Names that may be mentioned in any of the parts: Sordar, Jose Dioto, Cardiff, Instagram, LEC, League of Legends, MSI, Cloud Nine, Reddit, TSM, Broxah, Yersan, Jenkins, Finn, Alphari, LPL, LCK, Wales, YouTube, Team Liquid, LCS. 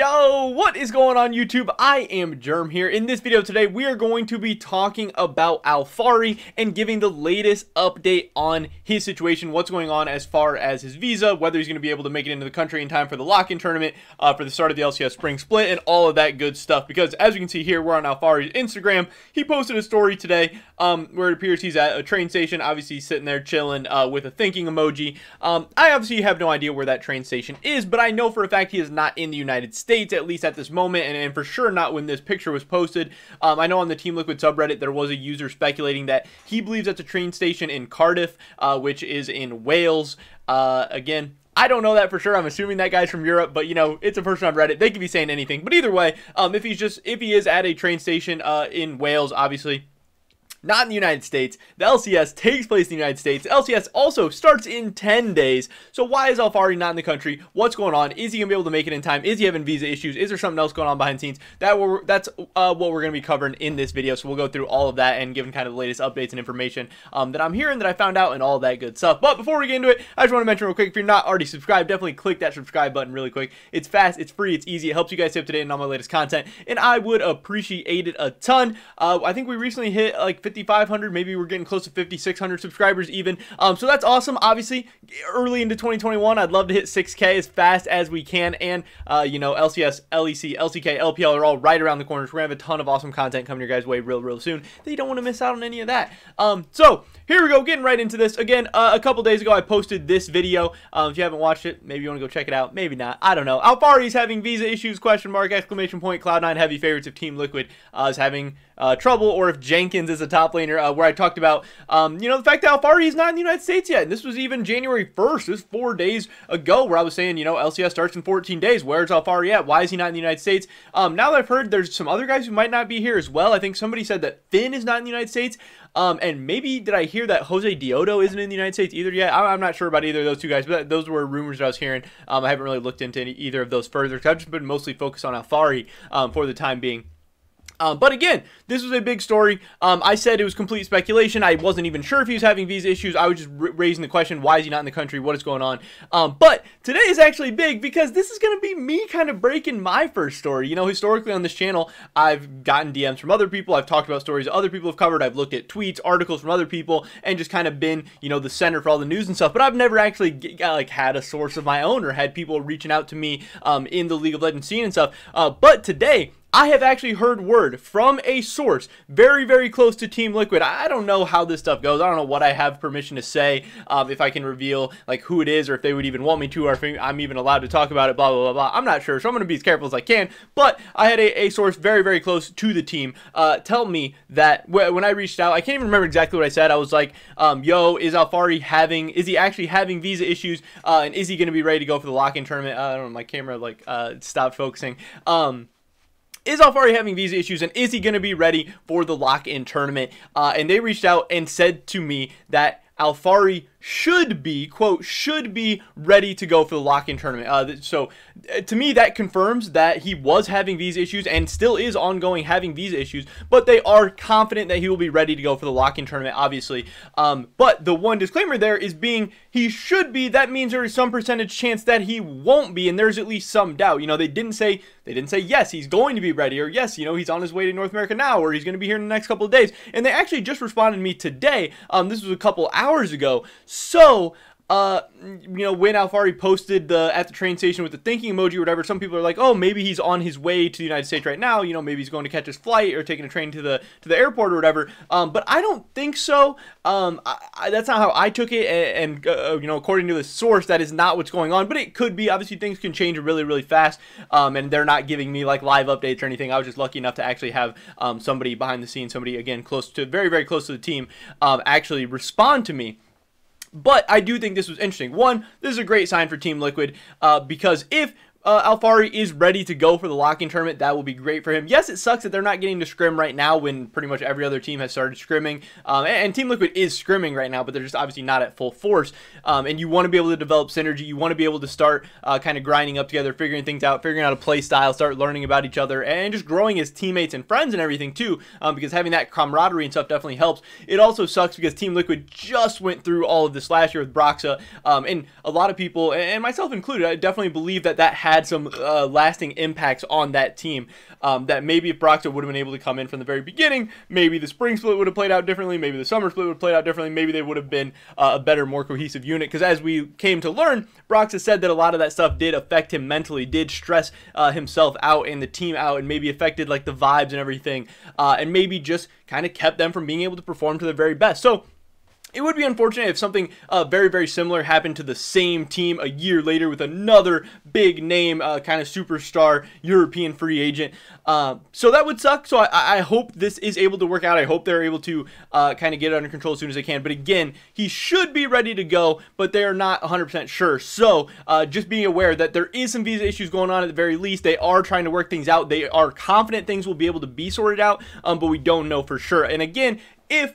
Yo, what is going on YouTube? I am Germ here. In this video today, we are going to be talking about Alphari and giving the latest update on his situation, what's going on as far as his visa, whether he's going to be able to make it into the country in time for the lock-in tournament, for the start of the LCS spring split, and all of that good stuff. Because as you can see here, we're on Alphari's Instagram. He posted a story today where it appears he's at a train station, obviously sitting there chilling with a thinking emoji. I obviously have no idea where that train station is, but I know for a fact he is not in the United States. At least at this moment, and for sure not when this picture was posted. I know on the Team Liquid subreddit there was a user speculating that he believes that's a train station in Cardiff, which is in Wales. Again, I don't know that for sure. I'm assuming that guy's from Europe, but you know, it's a person on Reddit. They could be saying anything. But either way, if he is at a train station in Wales, obviously not in the United States. The LCS takes place in the United States. The LCS also starts in 10 days. So why is Alphari not in the country? What's going on? Is he going to be able to make it in time? Is he having visa issues? Is there something else going on behind the scenes? That's what we're going to be covering in this video. So we'll go through all of that and giving kind of the latest updates and information that I'm hearing, that I found out, and all that good stuff. But before we get into it, I just want to mention real quick, if you're not already subscribed, definitely click that subscribe button really quick. It's fast, it's free, it's easy. It helps you guys stay up to date on all my latest content, and I would appreciate it a ton. I think we recently hit like 5,500, maybe we're getting close to 5,600 subscribers even, so that's awesome. Obviously early into 2021, I'd love to hit 6k as fast as we can, and you know, LCS, LEC, LCK, LPL are all right around the corner, so we're gonna have a ton of awesome content coming your guys way real soon, that you don't want to miss out on any of that. So here we go, getting right into this. Again, a couple days ago I posted this video. If you haven't watched it, maybe you want to go check it out, maybe not, I don't know. Alphari's having visa issues, ? Cloud Nine heavy favorites if Team Liquid is having trouble, or if Jenkins is a top laner, where I talked about, you know, the fact that Alphari is not in the United States yet. And this was even January 1st, this 4 days ago, where I was saying, you know, LCS starts in 14 days. Where's Alphari at? Why is he not in the United States? Now that I've heard there's some other guys who might not be here as well. I think somebody said that Finn is not in the United States. And maybe did I hear that Jose Dioto isn't in the United States either yet? I'm not sure about either of those two guys, but those were rumors that I was hearing. I haven't really looked into either of those further, because I've just been mostly focused on Alphari for the time being. But again, this was a big story. I said it was complete speculation. I wasn't even sure if he was having visa issues. I was just raising the question, why is he not in the country? What is going on? But today is actually big, because this is going to be me kind of breaking my first story. You know, historically on this channel, I've gotten DMs from other people. I've talked about stories that other people have covered. I've looked at tweets, articles from other people, and just kind of been, you know, the center for all the news and stuff. But I've never actually like had a source of my own, or had people reaching out to me in the League of Legends scene and stuff. But today, I have actually heard word from a source very close to Team Liquid. I don't know how this stuff goes. I don't know what I have permission to say, if I can reveal like who it is, or if they would even want me to, or if I'm even allowed to talk about it, blah blah blah. I'm not sure, so I'm going to be as careful as I can. But I had a source very close to the team tell me that when I reached out, I can't even remember exactly what I said. I was like, yo, is Alphari having, is he actually having visa issues, and is he going to be ready to go for the lock-in tournament? I don't know, my camera like stopped focusing. Is Alphari having visa issues, and is he going to be ready for the lock-in tournament? And they reached out and said to me that Alphari should be, quote, should be ready to go for the lock-in tournament. So to me, that confirms that he was having visa issues and still is ongoing having visa issues, but they are confident that he will be ready to go for the lock-in tournament, obviously. But the one disclaimer there is being he should be, that means there is some percentage chance that he won't be, and there's at least some doubt. You know, they didn't say yes, he's going to be ready, or yes, you know, he's on his way to North America now, or he's going to be here in the next couple of days. And they actually just responded to me today. This was a couple hours ago. So, you know, when Alphari posted the at the train station with the thinking emoji or whatever, some people are like, oh, maybe he's on his way to the United States right now. You know, maybe he's going to catch his flight or taking a train to the airport or whatever. But I don't think so. That's not how I took it. And you know, according to the source, that is not what's going on. But it could be. Obviously, things can change really fast. And they're not giving me like live updates or anything. I was just lucky enough to actually have somebody behind the scenes, somebody again close to very close to the team, actually respond to me. But I do think this was interesting. One, this is a great sign for Team Liquid, because if Alphari is ready to go for the lock-in tournament, that will be great for him. Yes, it sucks that they're not getting to scrim right now, when pretty much every other team has started scrimming, and Team Liquid is scrimming right now, but they're just obviously not at full force, and you want to be able to develop synergy. You want to be able to start kind of grinding up together, figuring things out, figuring out a play style, start learning about each other, and just growing as teammates and friends and everything too, because having that camaraderie and stuff definitely helps. It also sucks because Team Liquid just went through all of this last year with Broxah, and a lot of people, and myself included, I definitely believe that that happened had some lasting impacts on that team. That maybe if Broxah would have been able to come in from the very beginning, maybe the spring split would have played out differently, maybe the summer split would have played out differently, maybe they would have been a better, more cohesive unit. Because as we came to learn, Broxah said that a lot of that stuff did affect him mentally, did stress himself out and the team out, and maybe affected like the vibes and everything, and maybe just kind of kept them from being able to perform to their very best. So it would be unfortunate if something very, very similar happened to the same team a year later with another big name, kind of superstar European free agent. So that would suck. So I hope this is able to work out. I hope they're able to kind of get it under control as soon as they can. But again, he should be ready to go, but they're not 100% sure. So just being aware that there is some visa issues going on at the very least. They are trying to work things out. They are confident things will be able to be sorted out, but we don't know for sure. And again, if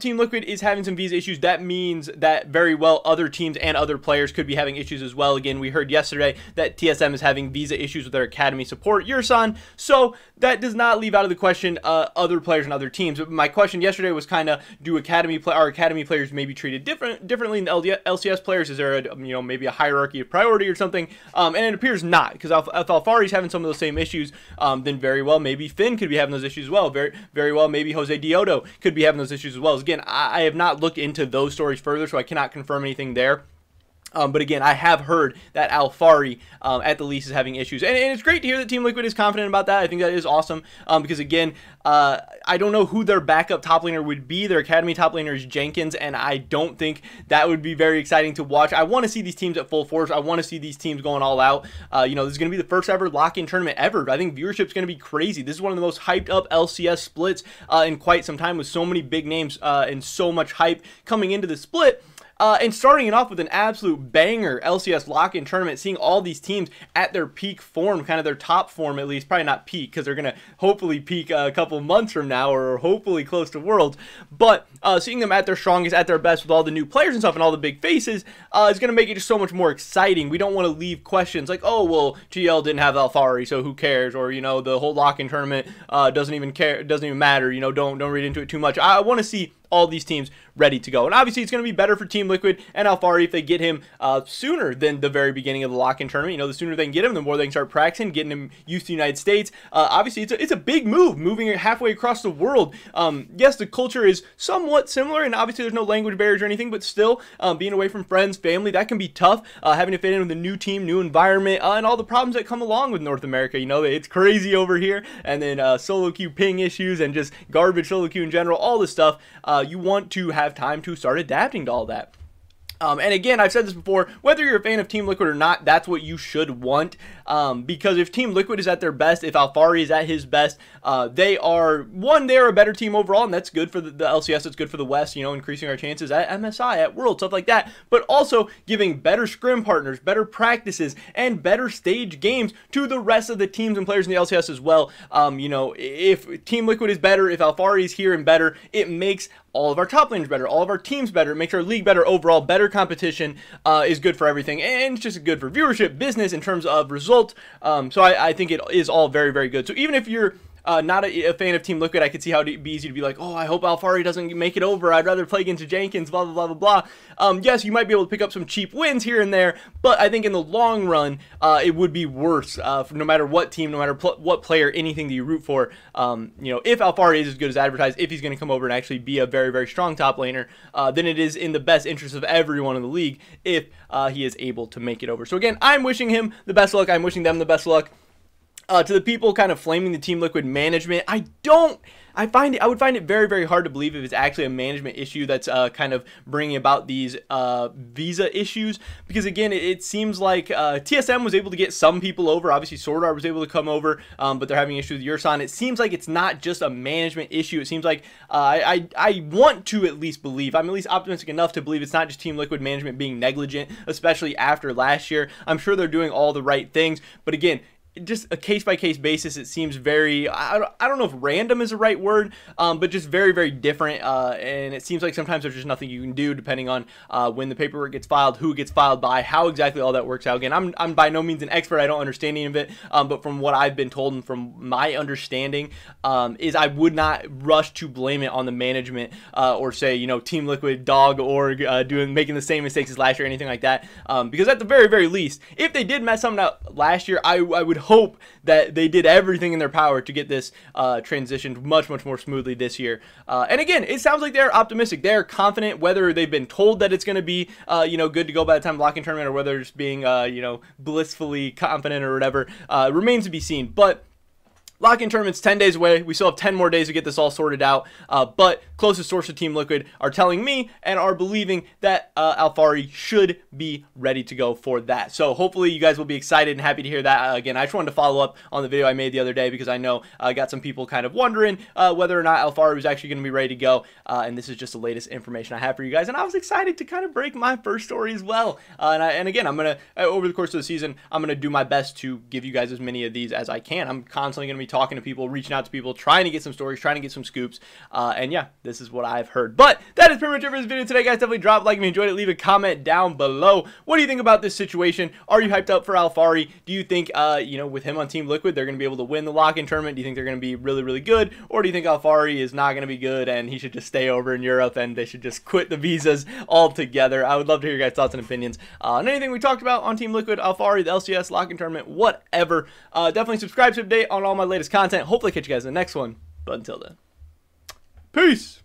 Team Liquid is having some visa issues, that means that very well other teams and other players could be having issues as well. Again, we heard yesterday that TSM is having visa issues with their academy support, Yersan, so that does not leave out of the question other players and other teams. But my question yesterday was kind of, do academy players maybe treated differently than LCS players? Is there a, maybe a hierarchy of priority or something? And it appears not, because if Alphari is having some of those same issues, then very well maybe Finn could be having those issues as well. Very well maybe Jose Dioto could be having those issues as well. Again, I have not looked into those stories further, so I cannot confirm anything there. But again, I have heard that Alphari at the least is having issues, and it's great to hear that Team Liquid is confident about that. I think that is awesome, because again, I don't know who their backup top laner would be. Their academy top laner is Jenkins, and I don't think that would be very exciting to watch. I want to see these teams at full force. I want to see these teams going all out. This is going to be the first ever lock-in tournament ever. I think viewership's going to be crazy. This is one of the most hyped up LCS splits in quite some time, with so many big names and so much hype coming into the split. And starting it off with an absolute banger LCS lock-in tournament, seeing all these teams at their peak form, kind of their top form at least, probably not peak because they're going to hopefully peak a couple months from now, or hopefully close to Worlds, but seeing them at their strongest, at their best, with all the new players and stuff and all the big faces is going to make it just so much more exciting. We don't want to leave questions like, oh, well, GL didn't have Alphari, so who cares? Or, the whole lock-in tournament doesn't even matter, don't read into it too much. I want to see all these teams ready to go. And obviously, it's going to be better for Team Liquid and Alphari if they get him sooner than the very beginning of the lock-in tournament. The sooner they can get him, the more they can start practicing, getting him used to the United States. Obviously, it's a big move, moving halfway across the world. Yes, the culture is somewhat similar, and obviously, there's no language barriers or anything, but still, being away from friends, family, that can be tough. Having to fit in with a new team, new environment, and all the problems that come along with North America. It's crazy over here, and then solo queue ping issues, and just garbage solo queue in general, all this stuff. You want to have time to start adapting to all that. And again, I've said this before, whether you're a fan of Team Liquid or not, that's what you should want. Because if Team Liquid is at their best, if Alphari is at his best, they are a better team overall, and that's good for the LCS, it's good for the West, increasing our chances at MSI, at World, stuff like that. But also giving better scrim partners, better practices, and better stage games to the rest of the teams and players in the LCS as well. If Team Liquid is better, if Alphari is here and better, it makes all of our top laners better, all of our teams better, it makes our league better overall. Better competition is good for everything, and it's just good for viewership, business, in terms of results. So I think it is all very, very good. So even if you're not a fan of Team Liquid, I could see how it'd be easy to be like, oh, I hope Alphari doesn't make it over, I'd rather play against Jenkins, blah, blah, blah, blah, blah. Yes, you might be able to pick up some cheap wins here and there, but I think in the long run, it would be worse for no matter what team, no matter what player, anything that you root for. If Alphari is as good as advertised, if he's going to come over and actually be a very, very strong top laner, then it is in the best interest of everyone in the league if he is able to make it over. So again, I'm wishing him the best luck. I'm wishing them the best luck. To the people kind of flaming the Team Liquid management, I would find it very, very hard to believe if it's actually a management issue that's kind of bringing about these visa issues, because again, it seems like TSM was able to get some people over. Obviously, Sordar was able to come over, but they're having issues with Yersan. It seems like it's not just a management issue. It seems like I want to at least believe, I'm at least optimistic enough to believe it's not just Team Liquid management being negligent, especially after last year. I'm sure they're doing all the right things, but again, just a case-by-case basis, it seems very, I don't know if random is the right word, but just very, very different, and it seems like sometimes there's just nothing you can do depending on when the paperwork gets filed, who gets filed by, how exactly all that works out. Again, I'm by no means an expert, I don't understand any of it, but from what I've been told and from my understanding is I would not rush to blame it on the management or say, you know, Team Liquid, Dog, Org, making the same mistakes as last year or anything like that, because at the very, very least, if they did mess something up last year, I would hope that they did everything in their power to get this transitioned much more smoothly this year. And again, it sounds like they're optimistic, they're confident, whether they've been told that it's going to be you know, good to go by the time locking tournament, or whether it's being you know, blissfully confident or whatever, remains to be seen. But lock-in tournament's 10 days away. We still have 10 more days to get this all sorted out. But closest source to Team Liquid are telling me and are believing that Alphari should be ready to go for that. So hopefully you guys will be excited and happy to hear that. Again, I just wanted to follow up on the video I made the other day because I know I got some people kind of wondering whether or not Alphari was actually going to be ready to go. And this is just the latest information I have for you guys. And I was excited to kind of break my first story as well. And again, I'm going to, over the course of the season, I'm going to do my best to give you guys as many of these as I can. I'm constantly going to be talking to people, reaching out to people, trying to get some stories, trying to get some scoops, and yeah, this is what I've heard. But that is pretty much it for this video today, guys. Definitely drop a like if you enjoyed it, leave a comment down below. What do you think about this situation? Are you hyped up for Alphari? Do you think you know, with him on Team Liquid, they're gonna be able to win the lock-in tournament? Do you think they're gonna be really good, or do you think Alphari is not gonna be good and he should just stay over in Europe and they should just quit the visas altogether? I would love to hear your guys' thoughts and opinions on anything we talked about on Team Liquid, Alphari, the LCS, lock-in tournament, whatever. Definitely subscribe to update on all my latest content. Hopefully catch you guys in the next one, but until then, peace.